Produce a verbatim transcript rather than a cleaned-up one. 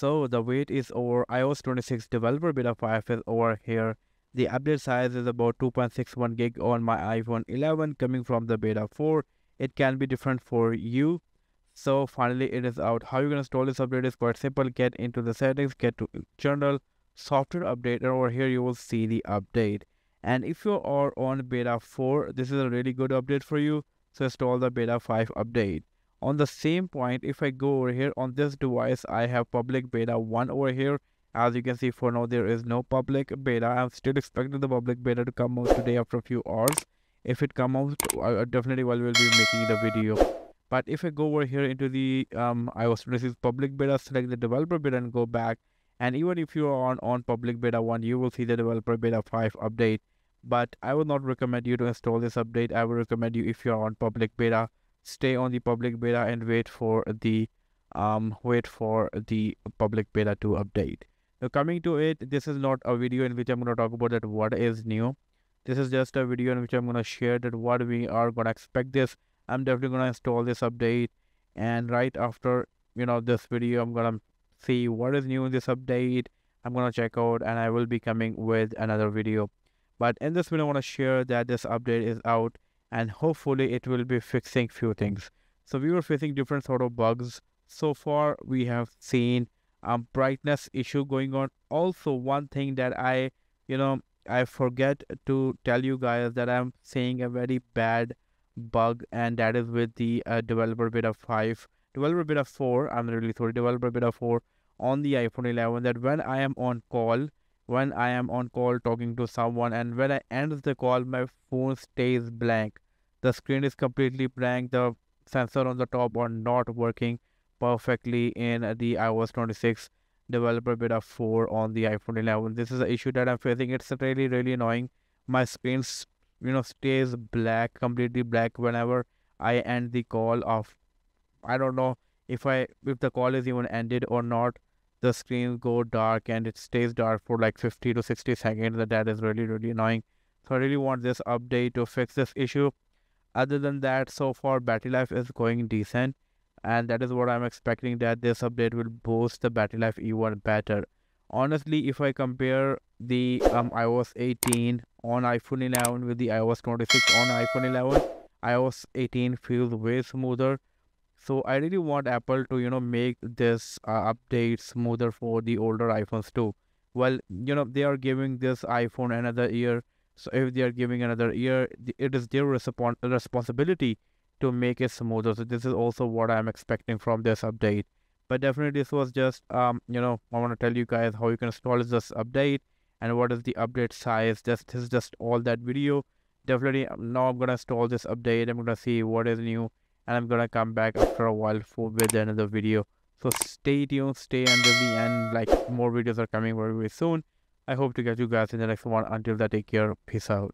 So the wait is over. i O S twenty-six developer beta five is over here. The update size is about two point six one gig on my iPhone eleven coming from the beta four. It can be different for you. So finally it is out. How you can install this update is quite simple. Get into the settings, get to general, software update, and over here you will see the update. And if you are on beta four, this is a really good update for you. So install the beta five update. On the same point, if I go over here on this device, I have public beta one over here. As you can see, for now there is no public beta. I'm still expecting the public beta to come out today after a few hours. If it comes out, I definitely will be making the video. But if I go over here into the um, i O S twenty-six public beta, select the developer beta and go back. And even if you are on, on public beta one, you will see the developer beta five update. But I will not recommend you to install this update. I will recommend you, if you are on public beta, stay on the public beta and wait for the um wait for the public beta to update. Now coming to it, this is not a video in which I'm going to talk about that what is new. This is just a video in which I'm going to share that what we are going to expect this. I'm definitely going to install this update, and right after you know this video, I'm going to see what is new in this update. I'm going to check out and I will be coming with another video. But in this video, I want to share that this update is out. And hopefully it will be fixing few things. So we were facing different sort of bugs. So far we have seen um brightness issue going on. Also one thing that I you know I forget to tell you guys, that I'm seeing a very bad bug, and that is with the uh, developer beta five, developer beta four, I'm really sorry, developer beta four on the iPhone eleven, that when I am on call, when I am on call talking to someone, and when I end the call, my phone stays blank. The screen is completely blank. The sensor on the top are not working perfectly in the i O S twenty-six developer beta four on the iPhone eleven. This is an issue that I'm facing. It's really, really annoying. My screen, you know, stays black, completely black whenever I end the call. Of, I don't know if I if the call is even ended or not. The screen go dark and it stays dark for like fifty to sixty seconds. That is really, really annoying. So I really want this update to fix this issue. Other than that, so far battery life is going decent, and that is what I'm expecting, that this update will boost the battery life even better. Honestly, if I compare the um, i O S eighteen on iPhone eleven with the i O S twenty-six on iPhone eleven, i O S eighteen feels way smoother. So I really want Apple to, you know, make this uh, update smoother for the older iPhones too. Well, you know, they are giving this iPhone another year. So if they are giving another year, it is their respons responsibility to make it smoother. So this is also what I'm expecting from this update. But definitely this was just, um, you know, I want to tell you guys how you can install this update and what is the update size. This, this is just all that video. Definitely now I'm going to install this update. I'm going to see what is new. And I'm gonna come back after a while for with another video. So stay tuned, stay until the end. Like, more videos are coming very, very soon. I hope to get you guys in the next one. Until then, take care. Peace out.